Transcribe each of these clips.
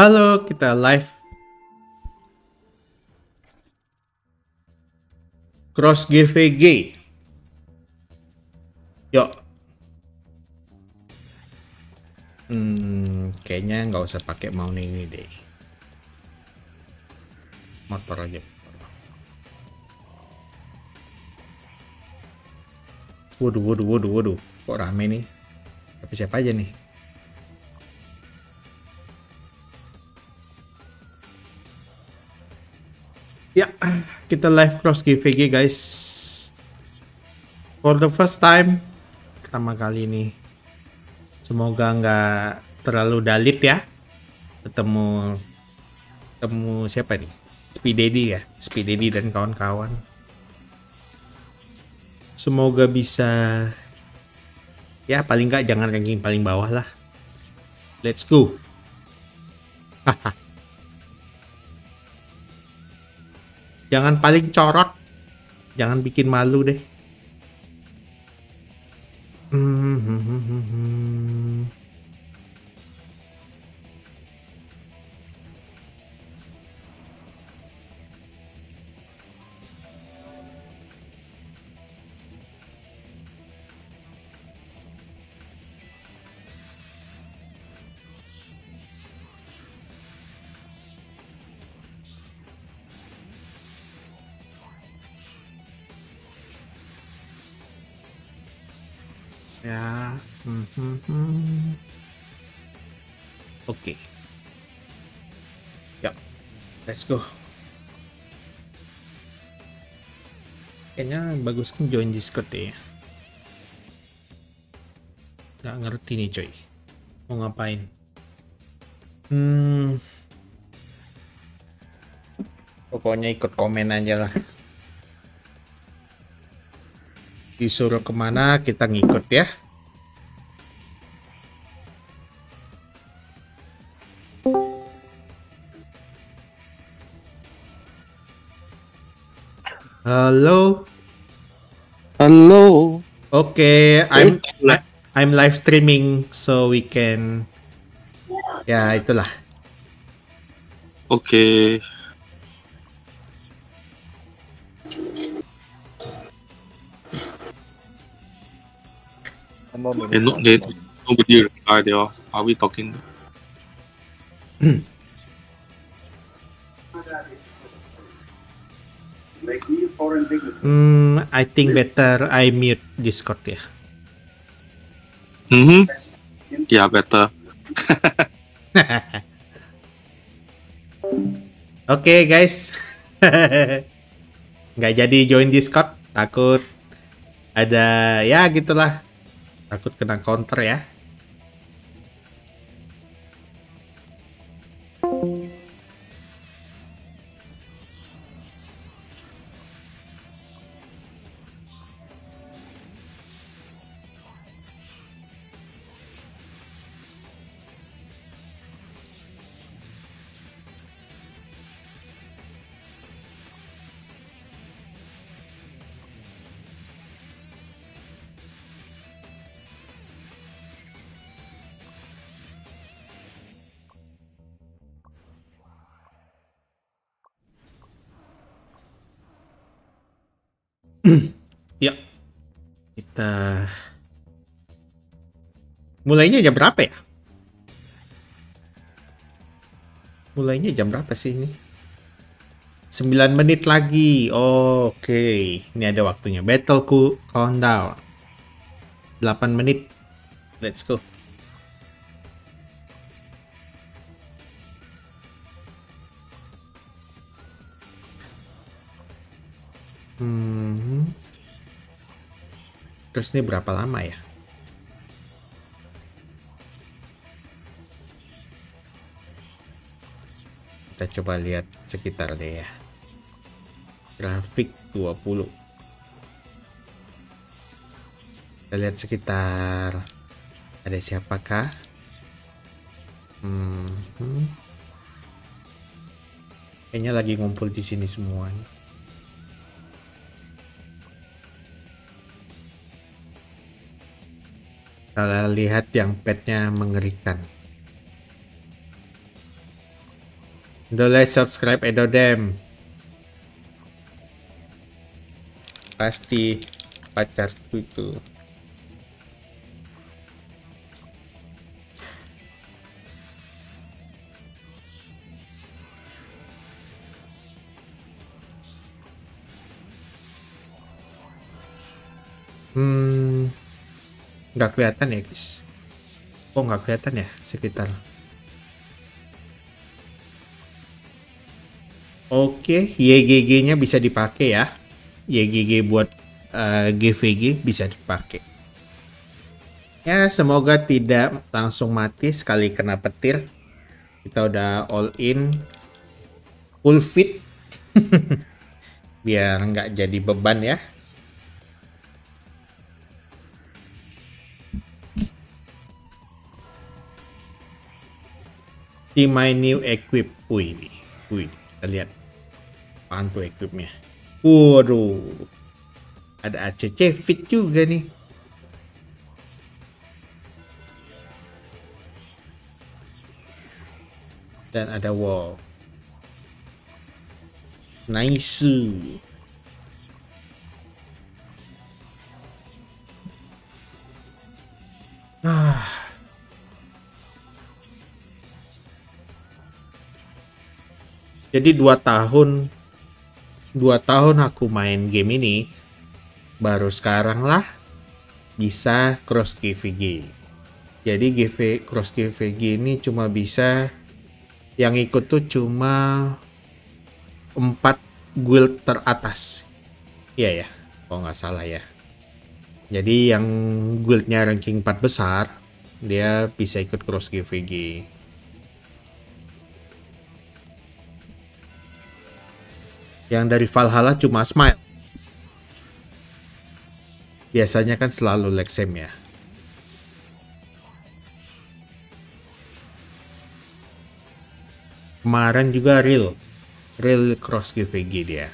Halo, kita live. Cross GVG. Yuk. Kayaknya nggak usah pakai mau ini deh. Motor aja. Waduh. Kok rame nih? Tapi siapa aja nih? Ya, kita live cross GVG guys. For the first time, pertama kali ini. Semoga nggak terlalu dalit ya. Ketemu siapa nih? Speed Daddy ya, Speed Daddy dan kawan-kawan. Semoga bisa. Ya paling nggak jangan ranking paling bawah lah. Let's go. Haha. Jangan paling corot, jangan bikin malu deh. Ya, Oke. Yap, let's go. Kayaknya bagus kan join Discord deh ya. Nggak ngerti nih coy, mau ngapain? Pokoknya ikut komen aja lah. Disuruh kemana kita ngikut ya. Halo. Oke, I'm live streaming so we can. Ya itulah. Oke. Nobody replied. Are we talking? I think better I mute Discord ya. Yeah, better. Oke, guys. Nggak jadi join Discord, takut ada ya gitulah. Takut kena counter ya. Ya, kita mulainya jam berapa ya? Mulainya jam berapa sih ini? 9 menit lagi. Oke, ini ada waktunya. Battleku countdown 8 menit. Let's go. Terus ini berapa lama ya? Kita coba lihat sekitar deh ya. Grafik 20. Kita lihat sekitar. Ada siapakah? Kayaknya lagi ngumpul di sini semuanya. Lihat yang petnya mengerikan. DoLaY subscribe Edodem. Pasti pacarku itu. Nggak kelihatan ya guys. Oh nggak kelihatan ya sekitar. Oke, YGG-nya bisa dipakai ya. YGG buat GVG bisa dipakai. Ya semoga tidak langsung mati sekali kena petir. Kita udah all in, full fit, biar nggak jadi beban ya. Di my new equip, wih, kita lihat pantu equipnya. Waduh, ada ACC fit juga nih. Dan ada wall. Nice. Jadi dua tahun aku main game ini, baru sekarang lah bisa cross GVG. Jadi cross GVG ini cuma bisa yang ikut tuh cuma 4 guild teratas. Iya ya, kalau nggak salah ya. Jadi yang guildnya ranking 4 besar, dia bisa ikut cross GVG. Yang dari Valhalla cuma Smile. Biasanya kan selalu Lexem ya. Kemarin juga real cross GVG dia.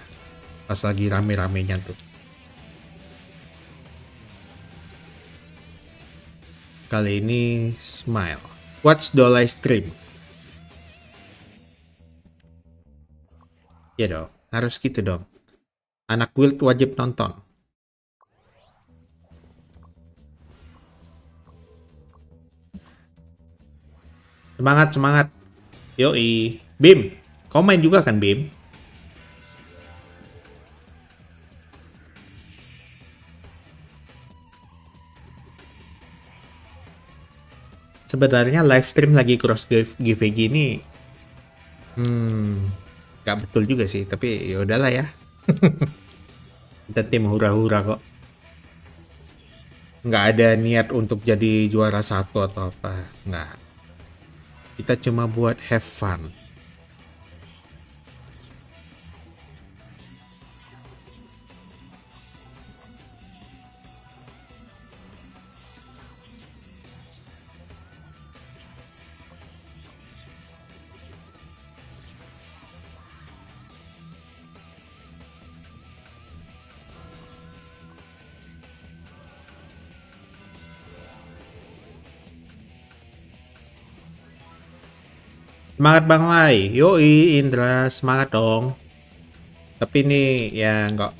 Pas lagi rame-ramenya tuh. Kali ini Smile. Watch DoLaY stream. Ya dong. Harus gitu dong. Anak guild wajib nonton. Semangat, semangat. Yoi. Bim, kau main juga kan Bim? Sebenarnya live stream lagi cross GVG ini gak betul juga sih, tapi ya udahlah ya. Kita tim hura-hura kok. Nggak ada niat untuk jadi juara satu atau apa, nggak. Kita cuma buat have fun. Semangat Bang Lai, yoi Indra, semangat dong. Tapi ini ya nggak,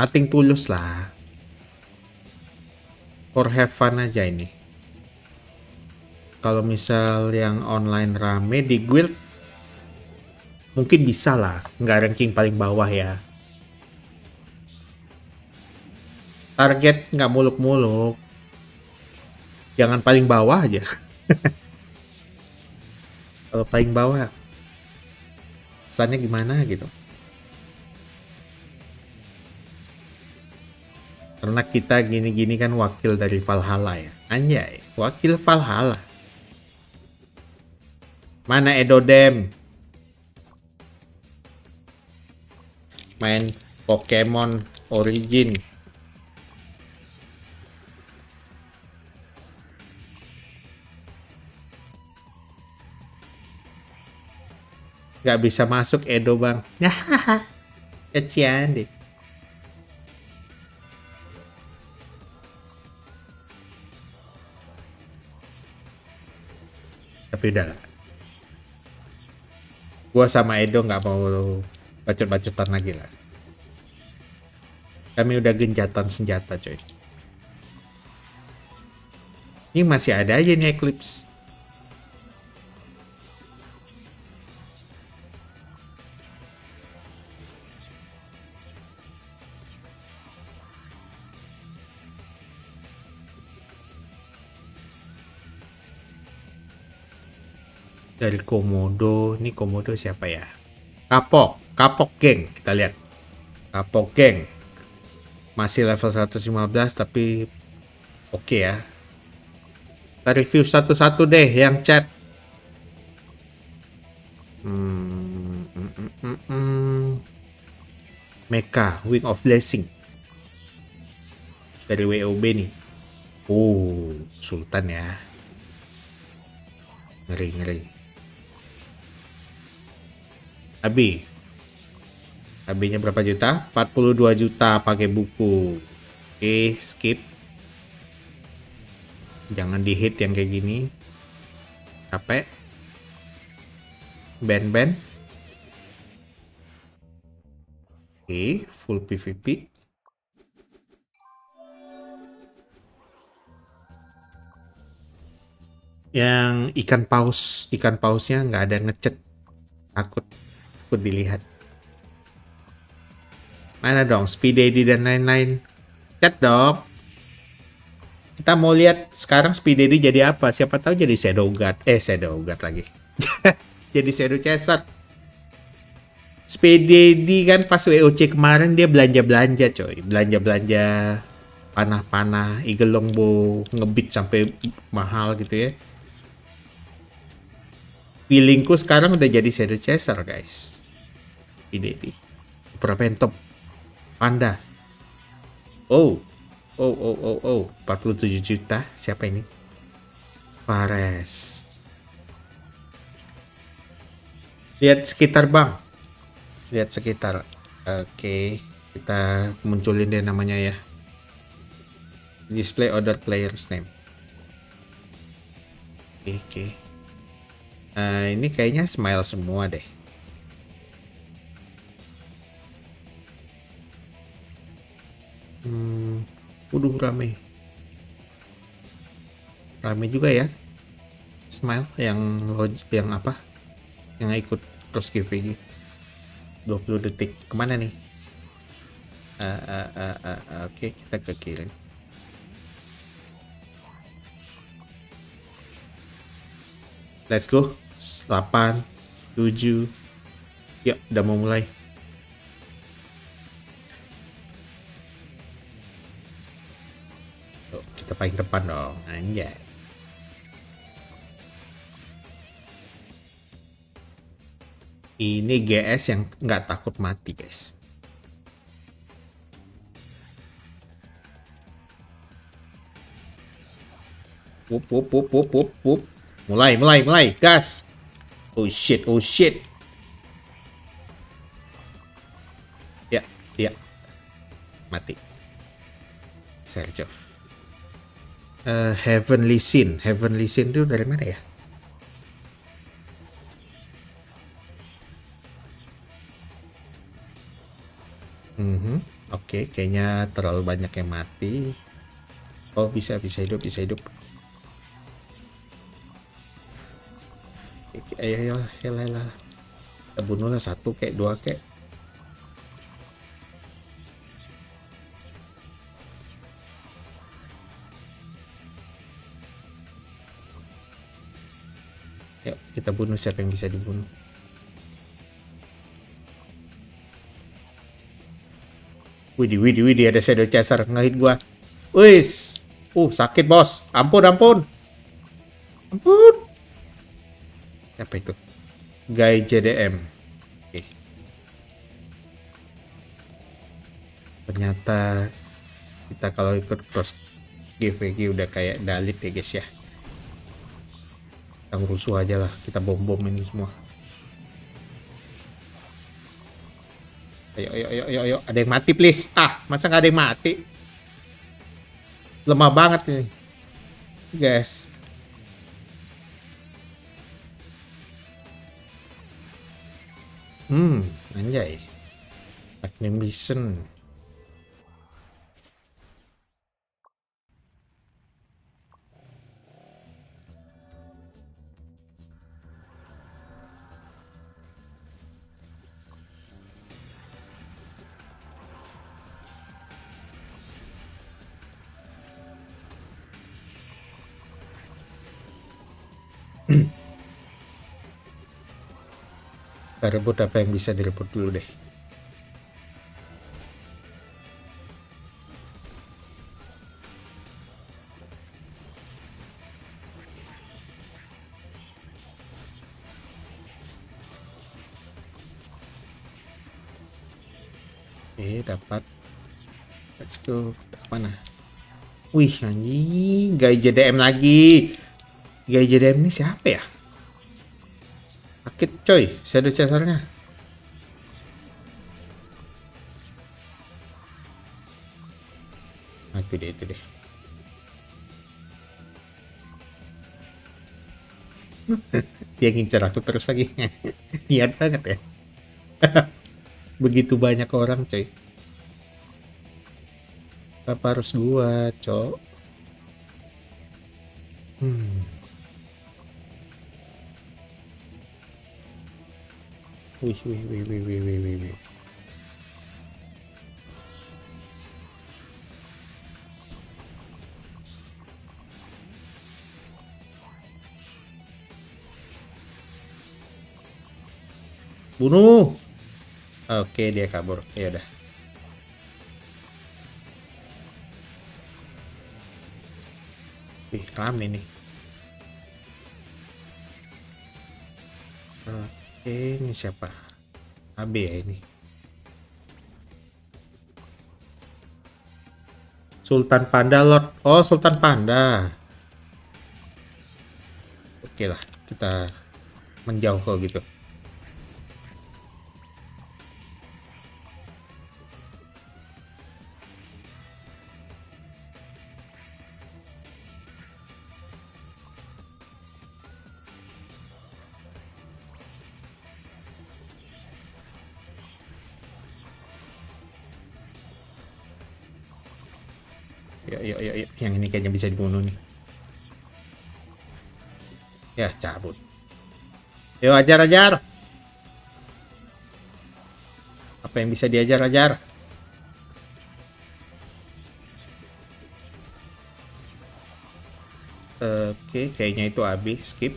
nothing tulus lah. For have fun aja ini. Kalau misal yang online rame di guild, mungkin bisa lah, nggak ranking paling bawah ya. Target nggak muluk-muluk, jangan paling bawah aja. Kalau paling bawah kesannya gimana gitu, karena kita gini-gini kan wakil dari Valhalla ya. Anjay, wakil Valhalla. Mana Edodem main Pokemon Origin? Gak bisa masuk Edo Bang. Kecian deh. Tapi udah lah. Gua sama Edo nggak mau bacot-bacotan lagi lah. Kami udah genjatan senjata, coy. Ini masih ada aja nih Eclipse. Dari Komodo, ini Komodo siapa ya? Kapok, geng, kita lihat. Kapok geng, masih level 115 tapi oke ya. Kita review satu-satu deh yang chat. Mecha, Wing of Blessing dari WOB nih. Oh, Sultan ya, ngeri. Abi-nya berapa juta? 42 juta pakai buku. Oke, skip. Jangan di-hit yang kayak gini. Capek. Band-band. Oke, full PVP. Yang ikan pausnya nggak ada ngecet. Takut dilihat. Mana dong Speed Daddy dan lain-lain? Chat dong. Kita mau lihat sekarang Speed Daddy jadi apa? Siapa tahu jadi Shadow God. Shadow God lagi. Jadi Shadow Caesar. Speed Daddy kan pas WOC kemarin dia belanja-belanja, coy. Belanja-belanja panah-panah, Eagle Longbow, ngebit sampai mahal gitu ya. Feelingku sekarang udah jadi Shadow Chaser, guys. Ini Perpentop Panda. Oh. 47 juta. Siapa ini? Fares. Lihat sekitar, Bang. Lihat sekitar. Oke, kita munculin deh namanya ya. Display order player's name. Oke. Ini kayaknya Smile semua deh. Waduh, rame juga ya. Smile yang apa? Yang ikut terus GPG. 20 detik. Kemana nih? Oke, kita ke kiri. Let's go. 8, 7. Yuk, udah mau mulai. Tuh, kita paling depan dong, anjay. Ini GS yang nggak takut mati, guys. Wup. Mulai, gas. Oh shit. Ya. Mati. Sergio. Heavenly Sin. Heavenly Sin itu dari mana ya? Oke, kayaknya terlalu banyak yang mati. Oh, bisa hidup. Ayolah. Kita bunuhlah satu kayak dua kayak. Yuk, kita bunuh siapa yang bisa dibunuh. Widih, ada Shadow Caesar ngehit gua. Wis. Sakit, bos. Ampun. Apa itu? Guy JDM. Oke. Ternyata kita kalau ikut cross GVG udah kayak Dalit ya, guys ya. Kita rusuh aja lah, kita bom ini semua. Ayo, ada yang mati please. Masa nggak ada yang mati? Lemah banget nih, guys. Anjay. Heavenly Sin. Rebut apa yang bisa direbut dulu deh. Oke, dapat. Let's go. Mana? Wih, anjing, gay JDM lagi. Gay JDM ini siapa ya? Sakit coy, Shadow Caesar-nya. Nah, itu deh dia ngincer aku terus lagi. Niat banget ya. Begitu banyak orang coy, apa harus gua coy? Wih. Bunuh. Oke, dia kabur. Ya udah. Wih, rame nih. Ini siapa? AB ya ini. Sultan Panda Lord. Oh, Sultan Panda. Oke lah, kita menjauh kalau gitu. Yuk. Yang ini kayaknya bisa dibunuh nih. Ya, cabut. Yuk, ajar. Apa yang bisa diajar? Oke, kayaknya itu AB. Skip.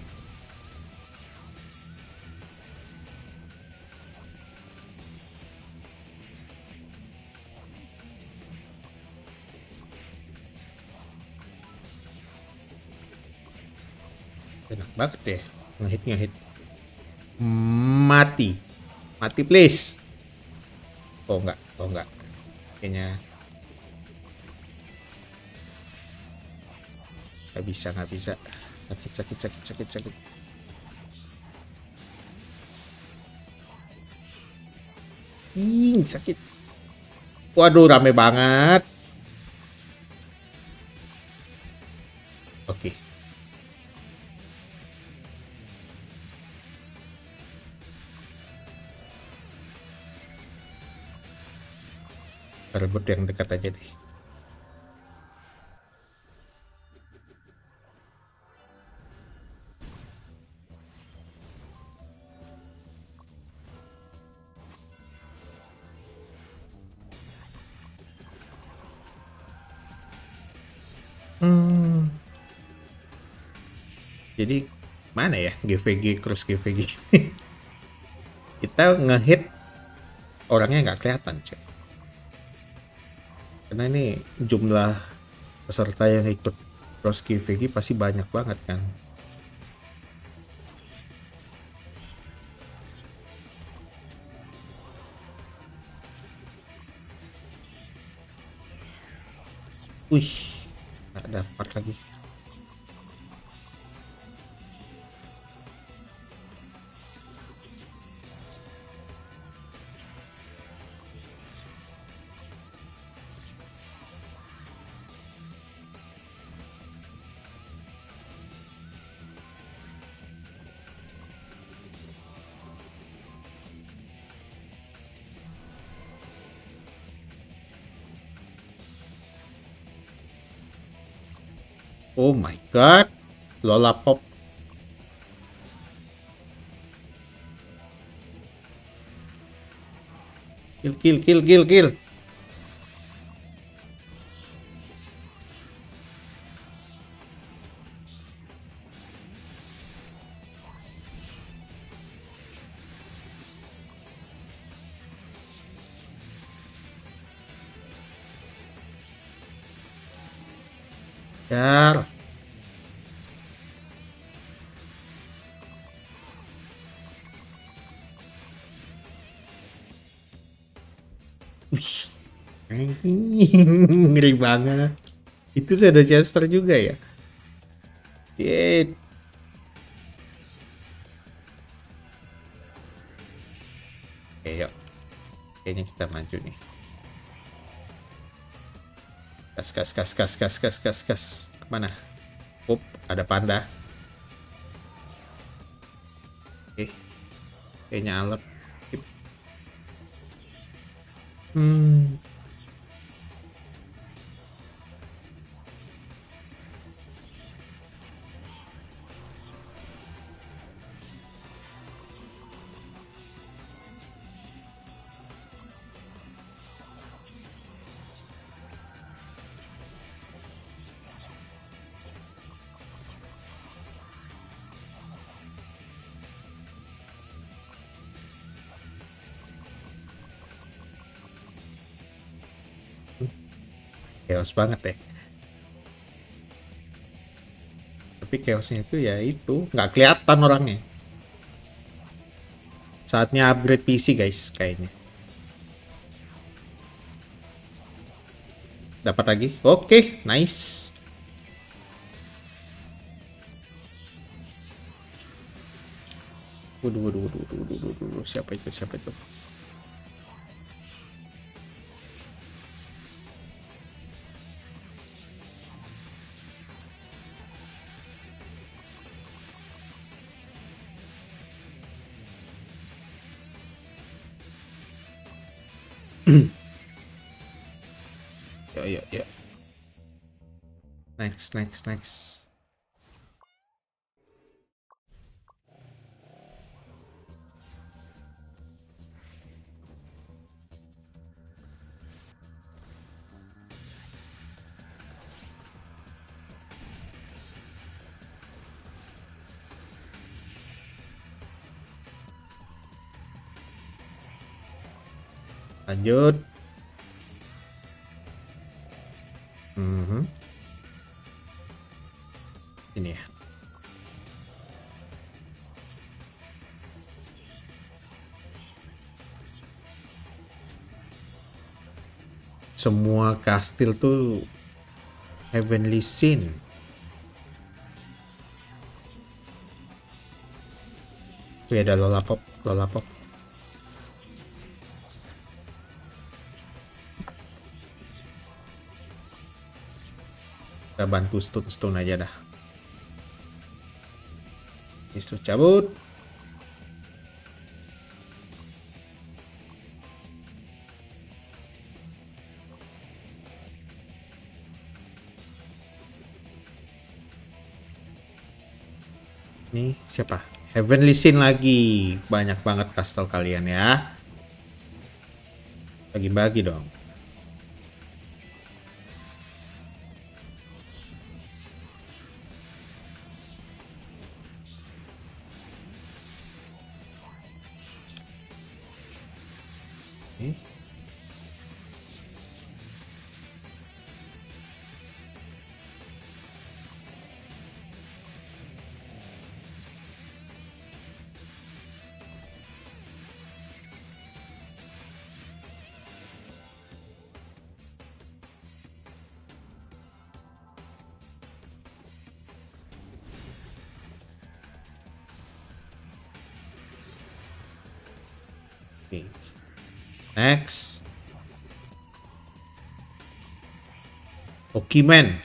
Enak banget deh, ngehit. Mati please. Oh enggak. Kayaknya nggak bisa. Sakit. Sakit. Waduh, rame banget. Oke. Rebut yang dekat aja deh. Jadi mana ya GVG cross GVG? Kita ngehit orangnya nggak kelihatan cuy. Karena ini jumlah peserta yang ikut cross GVG pasti banyak banget kan. Wih, nggak dapat lagi. Oh my god, Lollipop. Kill, kill, kill, kill, kill. Dar. Ngeri banget. Itu Shadow Caesar juga ya. Shit. Oke, yuk. Kayaknya kita maju nih. Gas, gas, gas, gas, gas, gas, gas, gas. Kemana? Up, ada panda. Oke. Kayaknya alert. Chaos banget deh. Tapi chaosnya itu ya itu nggak kelihatan orangnya. Saatnya upgrade PC guys kayaknya. Dapat lagi. Oke, nice. Waduh, waduh, waduh, waduh, waduh, waduh. Siapa itu? Siapa itu? Ya, ya, ya. Next, next, next. Lanjut. Ini ya. Semua kastil tuh Heavenly Sin. Wih, ada Lollipop, Lollipop. Kita bantu stun-stun aja dah. Itu cabut. Nih siapa? Heavenly Sin lagi. Banyak banget kastel kalian ya. Bagi-bagi dong. Okay. Next, Pokemon.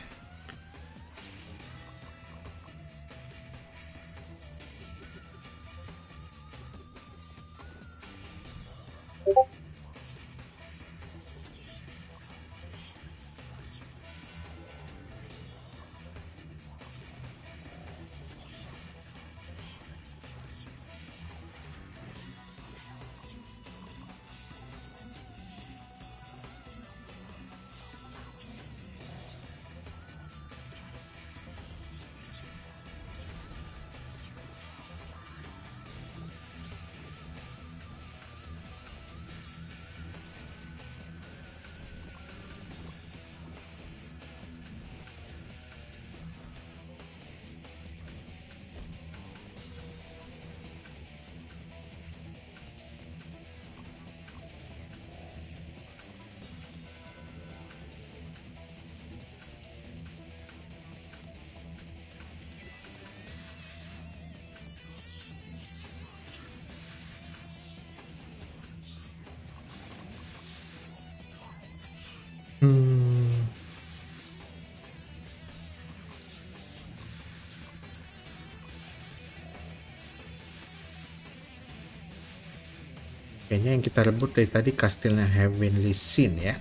Kayaknya yang kita rebut dari tadi kastilnya Heavenly Sin ya.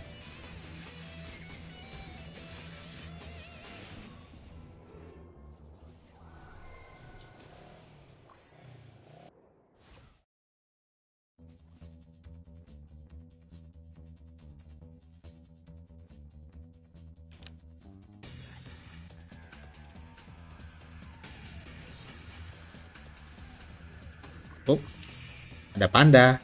Oh, ada panda.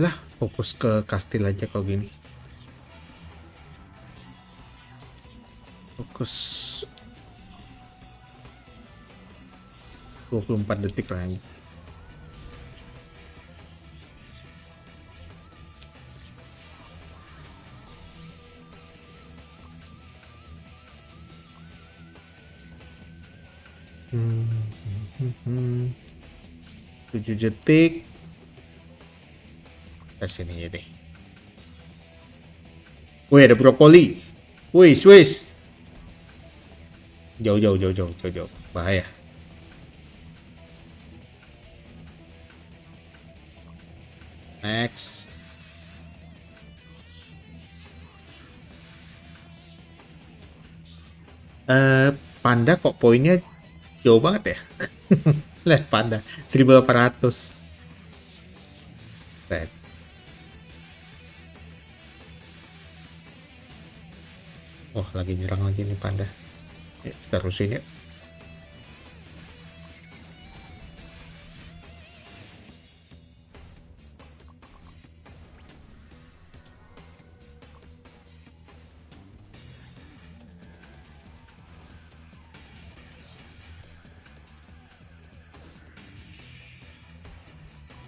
Lah, fokus ke kastil aja kalau gini. Fokus 24 detik lagi. Hmm. 7 detik. Kesini deh. Wih, ada brokoli. Wih, Swiss. Jauh. Bahaya. Next. Panda kok poinnya jauh banget ya? Lah, panda 1800. Set. Oh, lagi nyerang lagi nih panda. Ya, kita terusin ya.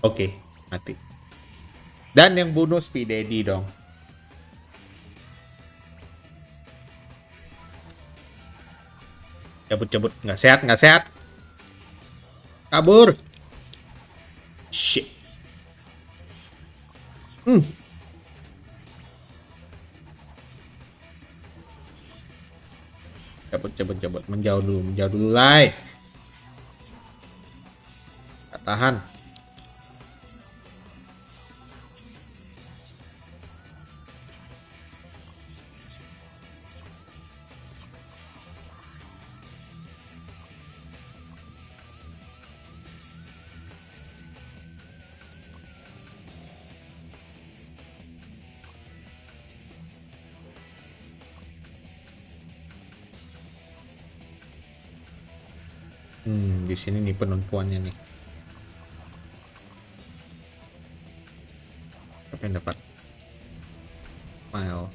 Oke, mati. Dan yang bunuh Speed Daddy dong. Cabut, nggak sehat, kabur, shit, cabut, menjauh dulu, lay, nggak tahan. Di sini nih penumpuannya nih. Apa yang dapat? Smile.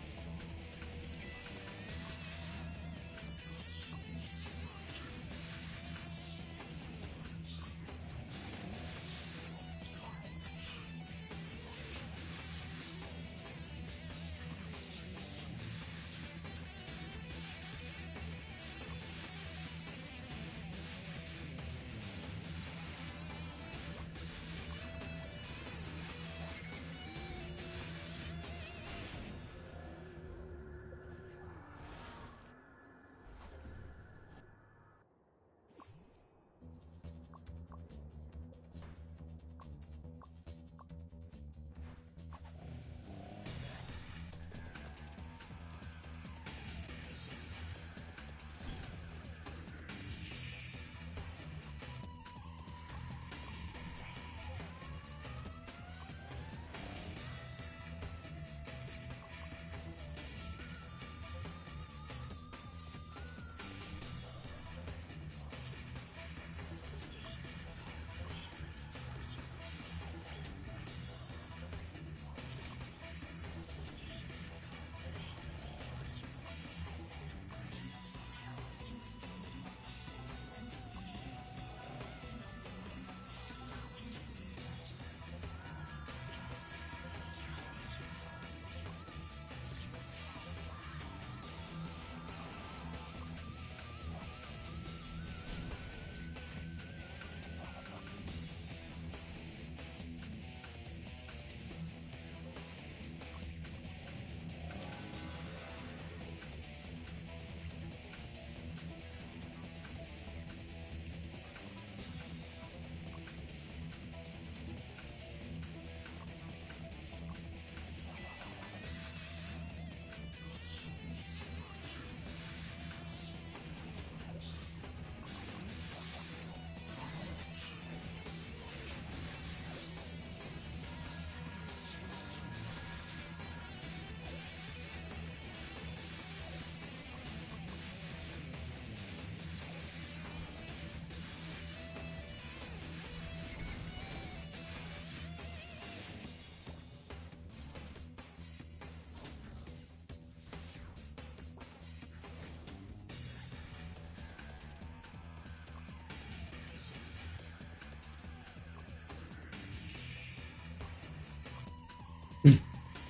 と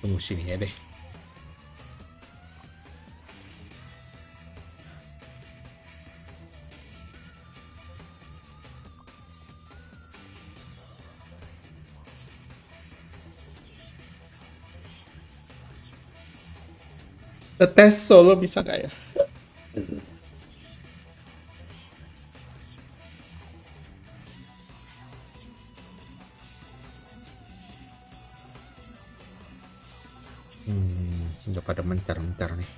も趣味ねべ。Tes solo bisa nggak ya? Udah pada mencar-mencar nih.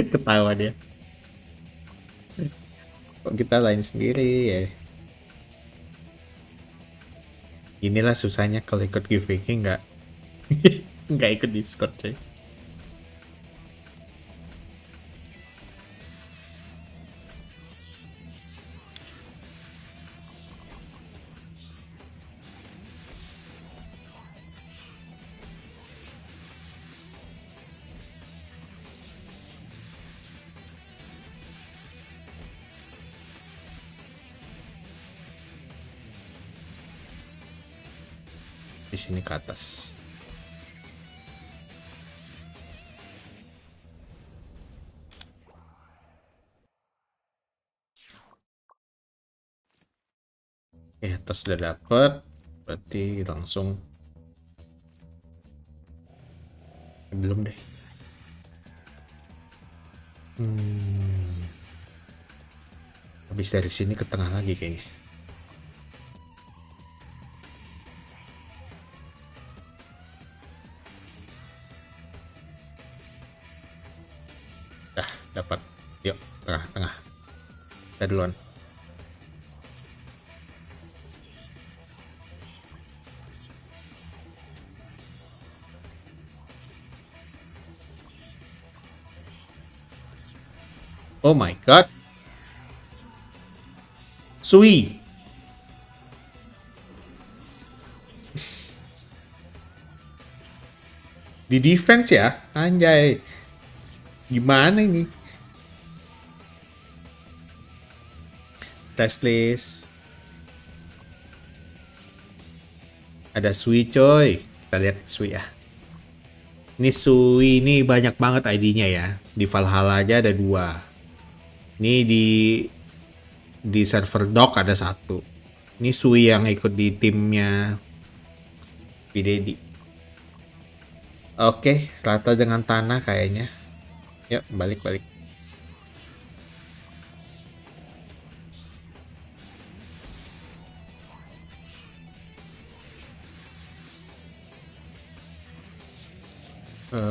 Ketawa dia. Kok kita lain sendiri ya. Inilah susahnya kalau ikut giveaway nggak nggak ikut Discord cuy. Di sini ke atas. Eh, atas sudah dapat, berarti langsung belum deh. Habis dari sini ke tengah lagi kayaknya. Dapat, yuk tengah-tengah, kita duluan. Oh my god, Sui. Di defense ya, anjay, gimana ini? Test please. Ada Sui coy. Kita lihat Sui ya. Ini Sui ini banyak banget ID-nya ya. Di Valhalla aja ada 2. Ini di server doc ada 1. Ini Sui yang ikut di timnya Speed Daddy. Oke, rata dengan tanah kayaknya. Yuk, balik-balik.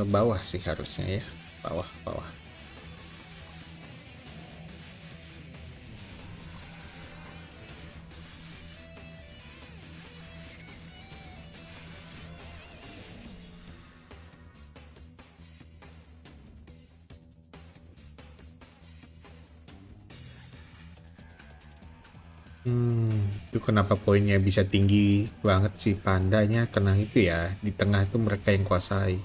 Bawah sih harusnya ya, bawah. Itu kenapa poinnya bisa tinggi banget sih pandanya, karena itu ya di tengah itu mereka yang kuasai.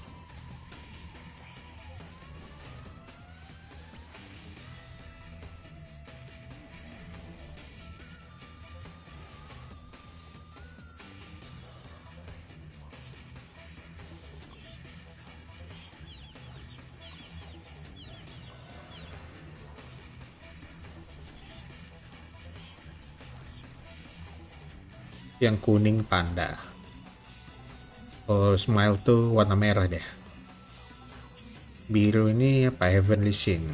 Yang kuning panda. Oh, Smile tuh warna merah deh. Biru ini apa? Heavenly Sin.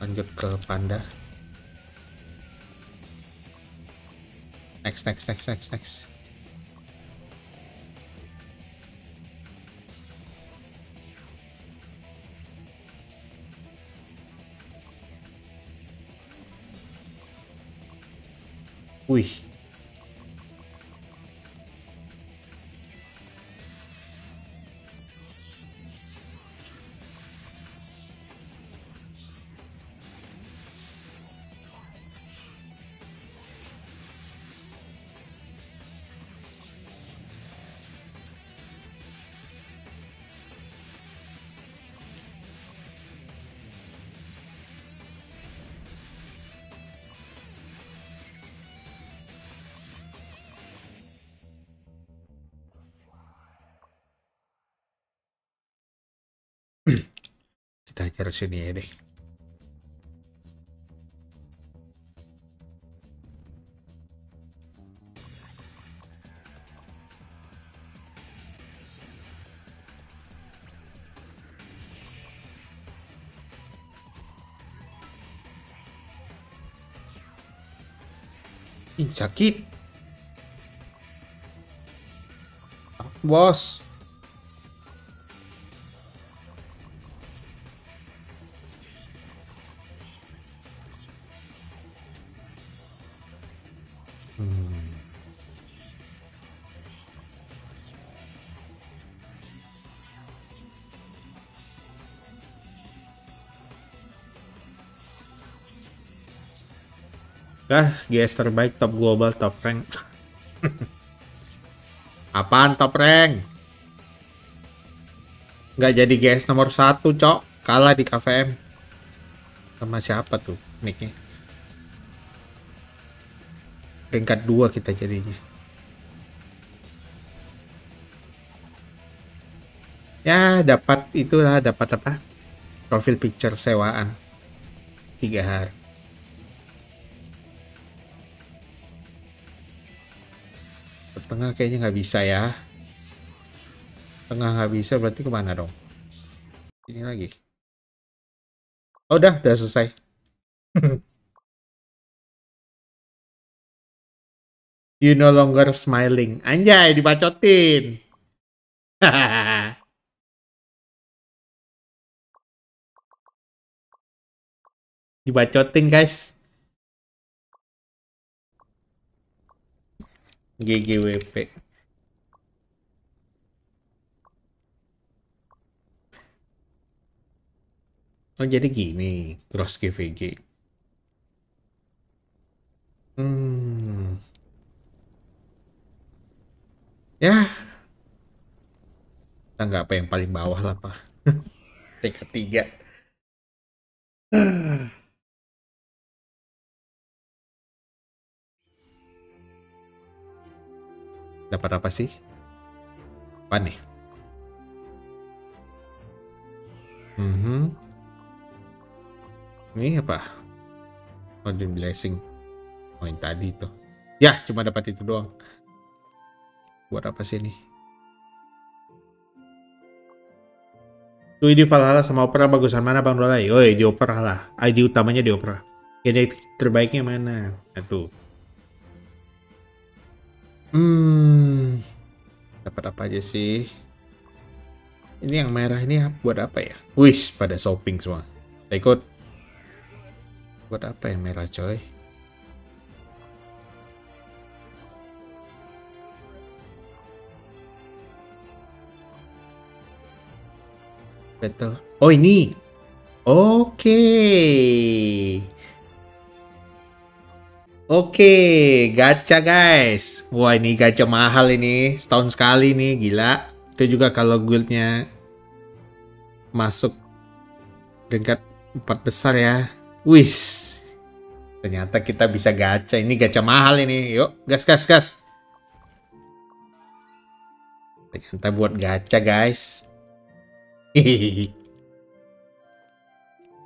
Lanjut ke panda. Next. Wih, versi dia deh. Ih, sakit bos. GS terbaik, top global, top rank. Apaan top rank? Nggak jadi GS nomor 1, cok. Kalah di KVM. Sama siapa tuh nicknya? Peringkat 2 kita jadinya. Ya, dapat itulah, dapat apa? Profil picture sewaan. 3 hari. Tengah kayaknya nggak bisa ya. Tengah nggak bisa, berarti kemana dong? Ini lagi. Oh, udah selesai. You no longer smiling. Anjay, dibacotin. Dibacotin, guys. GGWP. Oh, jadi gini cross GVG. Ya. Kita nggak apa yang paling bawah lah, Pak. Peringkat 3. Dapat apa sih? Apa nih? Ini apa? Oh, Wing of Blessing. Main tadi tuh. Ya, cuma dapat itu doang. Buat apa sih ini? Tuh, ini Valhalla sama Opera bagusan mana Bang DoLaY? Oi, di Opera lah. ID utamanya di Opera. Genetik terbaiknya mana? Satu. Dapat apa aja sih? Ini yang merah ini buat apa ya? Wish, pada shopping semua. Ikut. Buat apa yang merah, coy? Betul. Oh, ini. Oke. Oke, gacha guys. Wah, ini gacha mahal ini. Setahun sekali nih, gila. Itu juga kalau guildnya masuk peringkat 4 besar ya. Wis. Ternyata kita bisa gacha. Ini gacha mahal ini. Yuk, gas. Ternyata buat gacha guys. Hihihi.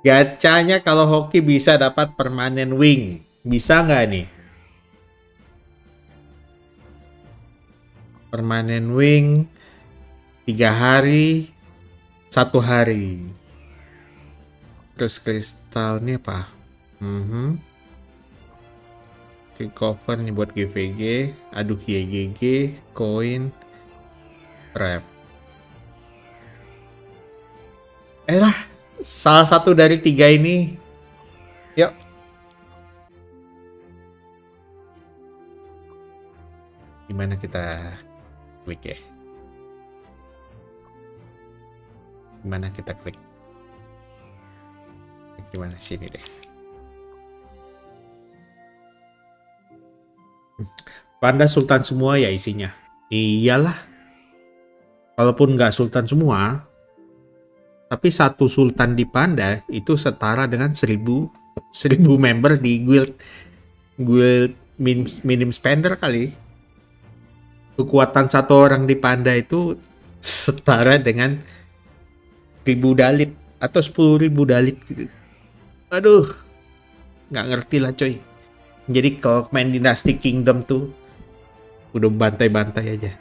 Gacanya kalau hoki bisa dapat permanen wing. Bisa nggak nih? Permanen wing 3 hari, 1 hari. Terus kristalnya apa? Recover nih buat GVG. Aduh, YGG, koin, rep. Lah, salah satu dari 3 ini. Yuk. Gimana kita klik ya? Gimana kita klik? Gimana, sini deh. Panda Sultan semua ya isinya. Iyalah. Walaupun nggak Sultan semua, tapi satu Sultan di Panda itu setara dengan 1000 member di guild minim spender kali. Kekuatan satu orang di Panda itu setara dengan 1000 dalit atau 10.000 dalip gitu. Aduh, nggak ngerti lah coy. Jadi kalau main Dynasty Kingdom tuh udah bantai-bantai aja.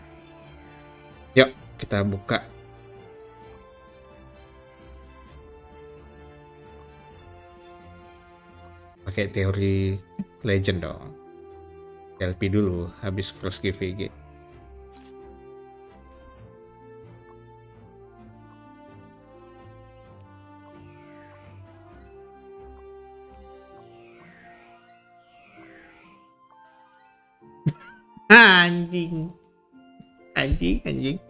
Yuk kita buka. Pakai teori legend dong. LP dulu, habis cross GVG. Anjing.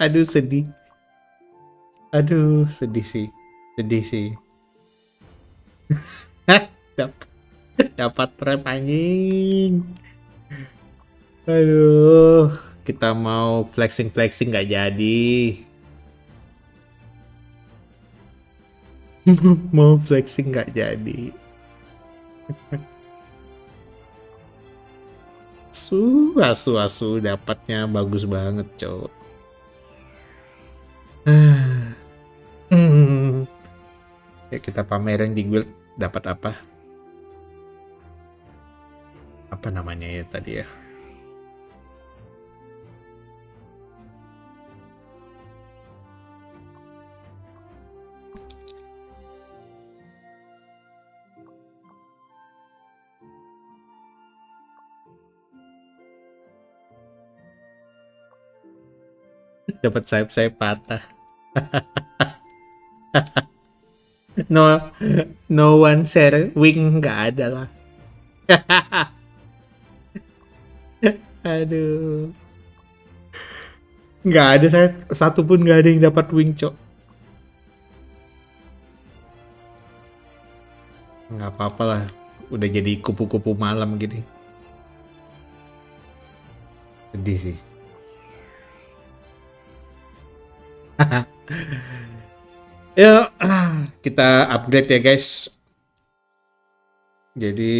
Aduh sedih sih. Dapat trap anjing. Aduh, kita mau flexing nggak jadi. Asu dapatnya bagus banget cowok. Ya kita pamerin di guild dapat apa? Apa namanya ya tadi ya? Dapat sayap-sayap patah. no one share wing, nggak ada lah. Aduh, nggak ada, saya satu pun nggak ada yang dapat wing cok. Nggak apa-apa lah, udah jadi kupu-kupu malam gini. Sedih sih. Yuk kita upgrade ya guys. Jadi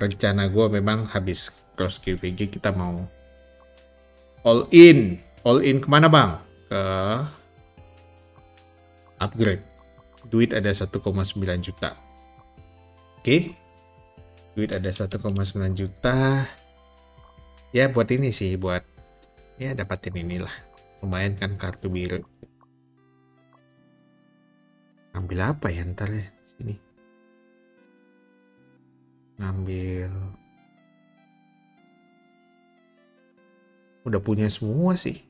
rencana gue memang habis cross KVG kita mau all in kemana bang? Ke upgrade. Duit ada 1,9 juta. Oke, duit ada 1,9 juta. Ya buat ini sih, buat ya dapatin inilah. Lumayan kan kartu biru. Ambil apa ya ntar ya sini. Ngambil. Udah punya semua sih.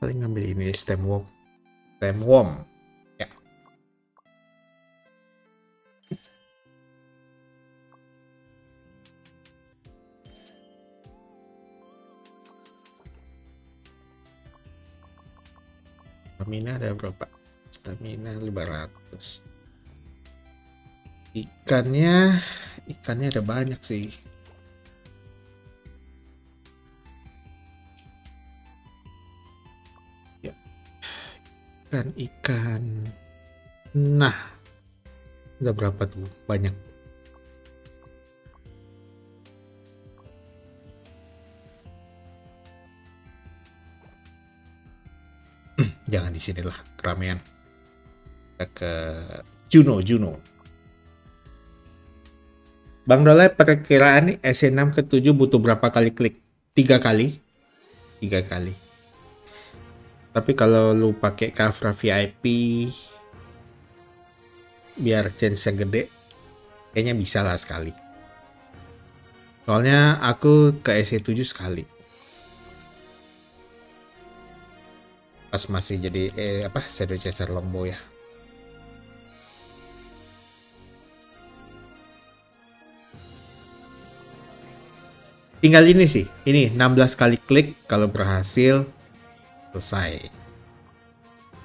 Paling ngambil ini stemworm. Stemworm. Ya. Stamina ada berapa? Stamina 500. Ikannya ada banyak sih. Ya. Ikan. Nah. Ada berapa tuh? Banyak. Jangan di sinilah keramaian. Kita ke Juno. Bang DoLaY, perkiraan nih SC6 ke 7 butuh berapa kali klik? 3 kali. Tapi kalau lu pakai cover VIP biar chance-nya gede, kayaknya bisa lah sekali. Soalnya aku ke SC7 sekali. Pas masih jadi Shadow Caesar Longbow ya. Tinggal ini sih, ini 16 kali klik, kalau berhasil selesai.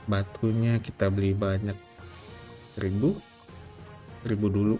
Batunya kita beli banyak, 1000 dulu.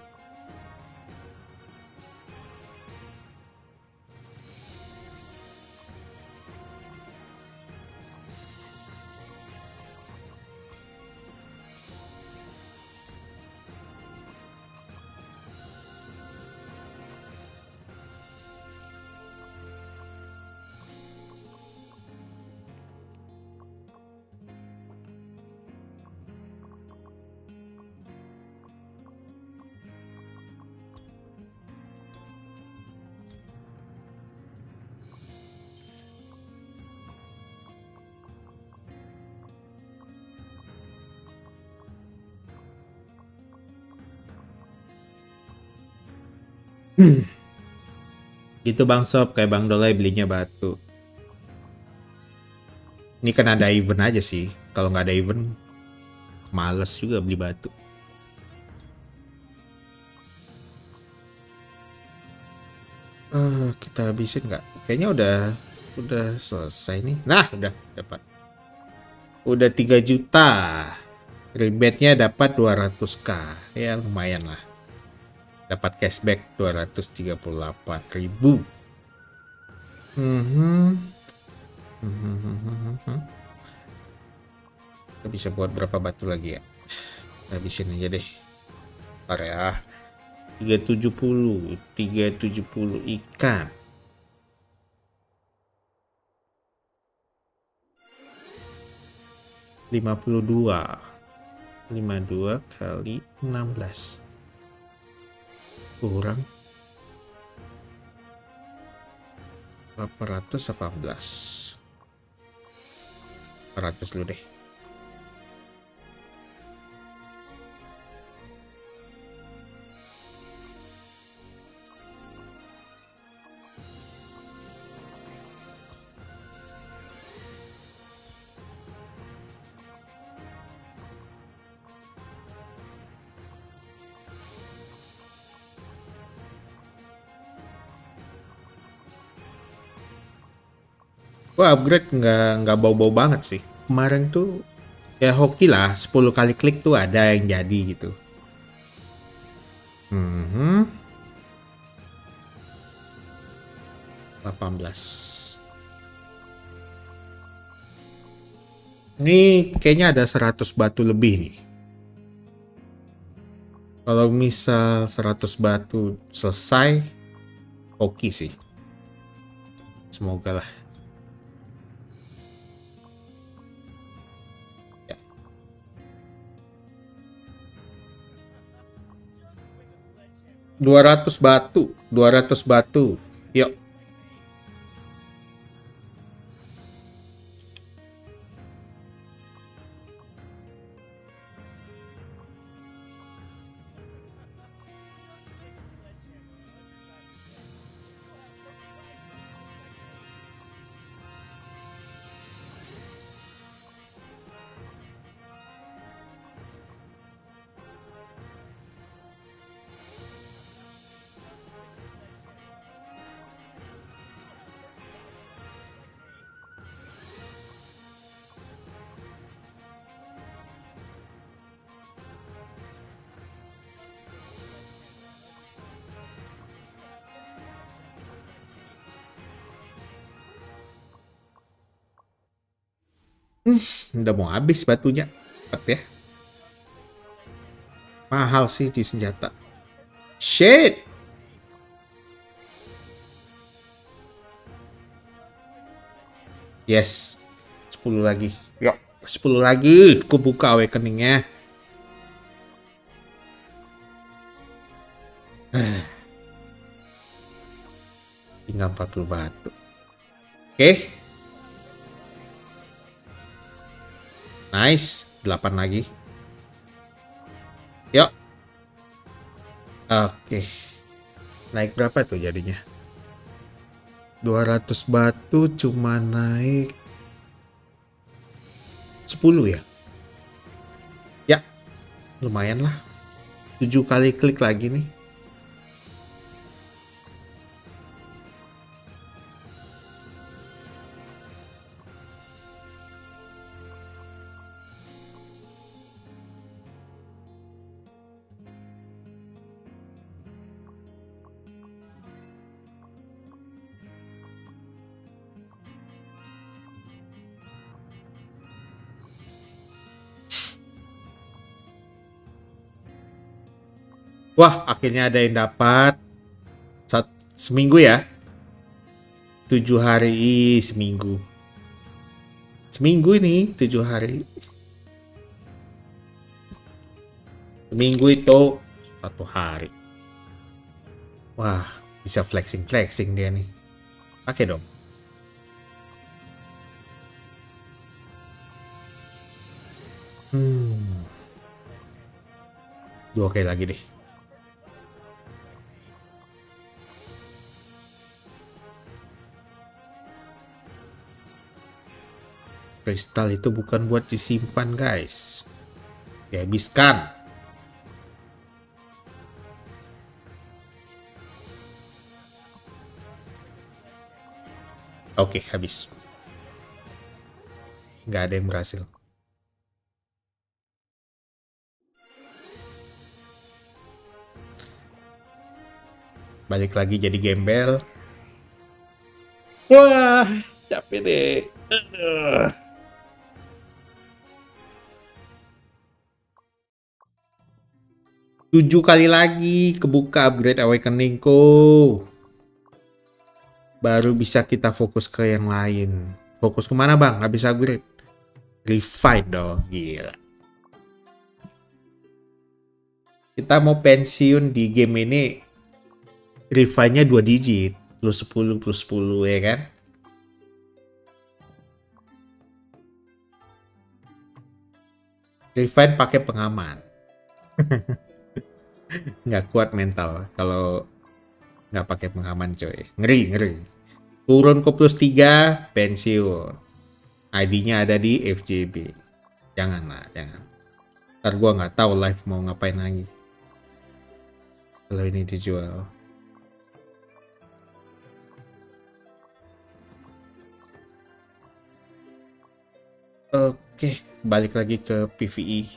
Gitu Bang Sob, kayak Bang Dolay belinya batu. Ini kan ada event aja sih. Kalau nggak ada event, males juga beli batu. Kita habisin nggak? Kayaknya udah selesai nih. Nah, udah dapat. Udah 3 juta. Rebate-nya dapat 200k. Ya lumayan lah. Dapat cashback 238.000. Kita bisa buat berapa batu lagi ya? Habisin aja deh. Bentar ya. 370 ikan. Lima puluh dua kali 16 kurang 418. 400 lu deh. Gua upgrade nggak bau-bau banget sih. Kemarin tuh ya hoki lah, 10 kali klik tuh ada yang jadi gitu. Hmm. 18. Ini kayaknya ada 100 batu lebih nih. Kalau misal 100 batu selesai, hoki sih. Semoga lah. Dua ratus batu, yuk. Udah mau habis batunya, cepet ya. Mahal sih di senjata. Shit. Yes. 10 lagi. Yuk, 10 lagi. Aku buka awakeningnya. Tinggal 40 batu. Oke. Nice, 8 lagi. Yuk. Oke. Naik berapa tuh jadinya? 200 batu cuma naik 10 ya? Ya, lumayan lah. 7 kali klik lagi nih. Wah, akhirnya ada yang dapat. Seminggu ya. 7 hari seminggu. Seminggu ini 7 hari. Seminggu itu 1 hari. Wah, bisa flexing-flexing dia nih. Pakai dong. Oke lagi deh. Kristal itu bukan buat disimpan, guys. Dihabiskan. Oke, habis. Nggak ada yang berhasil. Balik lagi jadi gembel. Wah, capek deh. Tujuh kali lagi kebuka upgrade awakeningku. Baru bisa kita fokus ke yang lain. Fokus kemana, Bang? Habis upgrade. Refine dong, gila. Kita mau pensiun di game ini. Refine-nya 2 digit, plus 10, plus 10, ya kan? Refine pakai pengaman. Nggak kuat mental kalau nggak pakai pengaman, coy. Ngeri, ngeri. Turun ke plus 3, pensiun. ID-nya ada di FJB. Janganlah, jangan. Ntar gua nggak tahu live mau ngapain lagi. Kalau ini dijual. Oke, balik lagi ke PvE.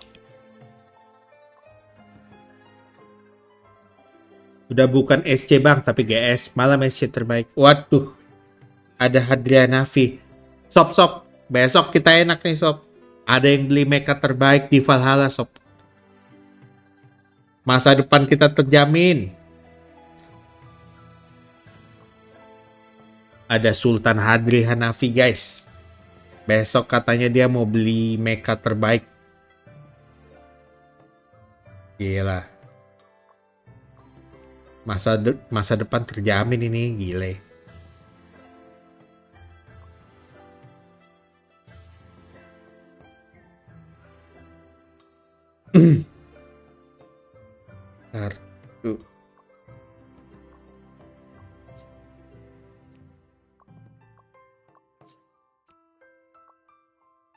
Udah bukan SC, Bang, tapi GS. Malam SC terbaik. Waduh, ada Hadri Hanafi. Sob, sob, besok kita enak nih, sob. Ada yang beli mecha terbaik di Valhalla, sob. Masa depan kita terjamin. Ada Sultan Hadri Hanafi, guys. Besok katanya dia mau beli mecha terbaik. Gila. Masa depan terjamin ini, gile. Kartu.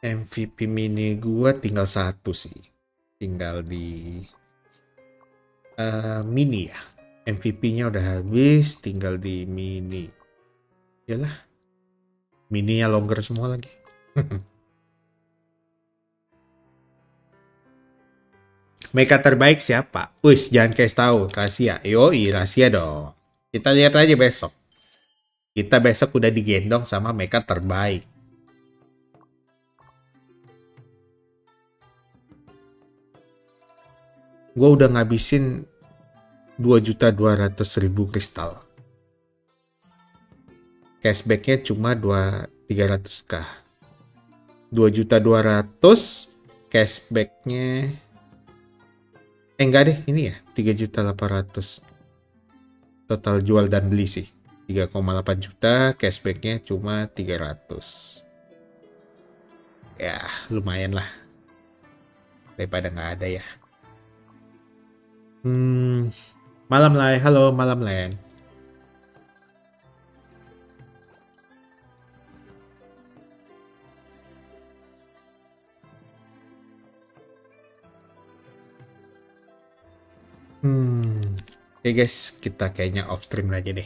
MVP mini gua tinggal satu sih, tinggal di mini ya. MVP-nya udah habis, tinggal di mini. Yalah, mininya longgar semua lagi. Mecha terbaik siapa? Wis, jangan kasih tahu, rahasia. Yoi, rahasia dong. Kita lihat aja besok. Kita besok udah digendong sama mecha terbaik. Gue udah ngabisin 2.200.000 kristal. Cashbacknya cuma 2.300k. 2.200.000 cashbacknya. Enggak deh, ini ya 3.800.000. Total jual dan beli sih 3,8 juta, cashbacknya cuma 300. Ya lumayan lah, daripada nggak ada ya. Malam Lai, halo malam Len. Oke guys, kita kayaknya off stream aja deh.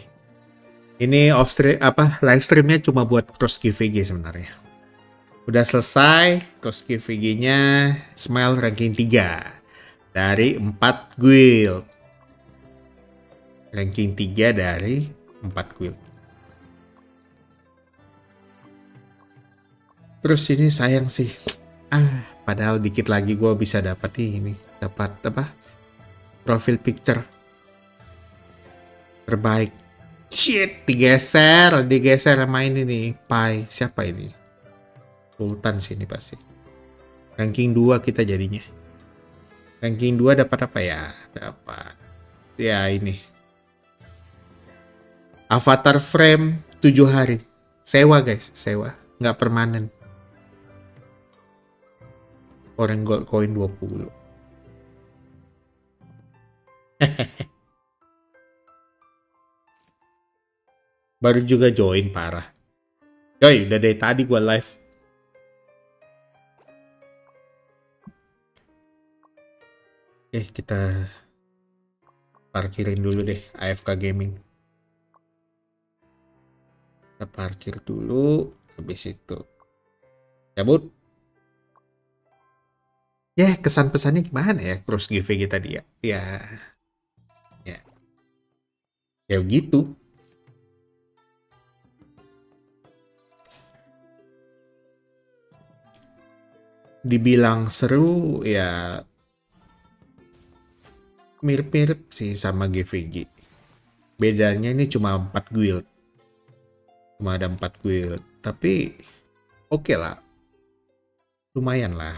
Ini off stream apa live streamnya cuma buat cross GVG sebenarnya. Udah selesai cross GVG-nya Smile ranking 3. Dari 4 guild. Ranking 3 dari 4 guild. Terus ini sayang sih. Ah, padahal dikit lagi gue bisa dapat ini. Dapat apa? Profile picture. Terbaik. Shit, digeser. Digeser sama ini nih. Pai. Siapa ini? Sultan sih ini pasti. Ranking 2 kita jadinya. Ranking 2 dapat apa ya? Dapat. Ya ini. Avatar frame 7 hari. Sewa guys, sewa. Nggak permanen. Orang gold coin 20. Baru juga join, parah. Coy, udah dari tadi gua live. Oke, kita parkirin dulu deh AFK Gaming. Kita parkir dulu, habis itu cabut. Ya, kesan pesannya gimana ya cross GV kita dia? Ya begitu. Dibilang seru ya, mirip-mirip sih sama GVG. Bedanya ini cuma 4 guild. Cuma ada 4 guild. Tapi oke lah. Lumayan lah.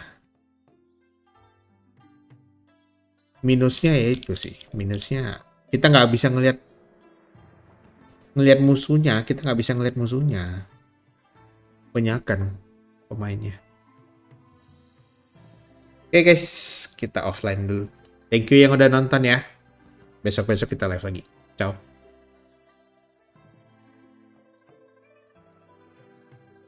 Minusnya ya itu sih. Minusnya kita nggak bisa ngelihat musuhnya. Kita nggak bisa ngelihat musuhnya. Kebanyakan pemainnya. Oke guys, kita offline dulu. Thank you yang udah nonton ya. Besok-besok kita live lagi. Ciao.